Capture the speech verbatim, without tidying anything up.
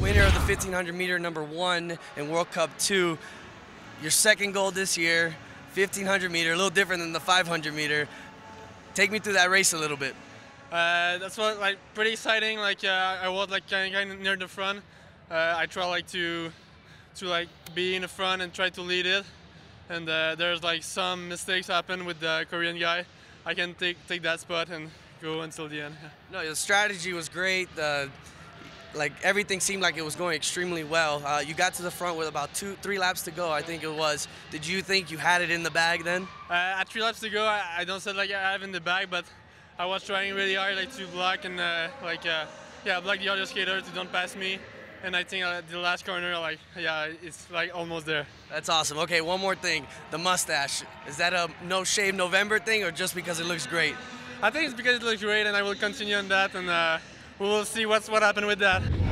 winner of the fifteen hundred meter number one in World Cup two. Your second gold this year, fifteen hundred meter, a little different than the five hundred meter. Take me through that race a little bit. Uh, that's what like pretty exciting. Like uh, I was like kind of near the front. Uh, I try like to to like be in the front and try to lead it. And uh, there's like some mistakes happen with the Korean guy. I can take take that spot and go until the end. No, your strategy was great. Uh, like everything seemed like it was going extremely well. Uh, you got to the front with about two, three laps to go, I think it was. Did you think you had it in the bag then? Uh, at three laps to go, I, I don't say like I have in the bag, but I was trying really hard like to block and uh, like uh, yeah, block the other skaters to don't pass me. And I think at the last corner, like, yeah, it's like almost there. That's awesome. Okay, one more thing. The mustache. Is that a No Shave November thing or just because it looks great? I think it's because it looks great and I will continue on that and uh, we will see what's what happened with that.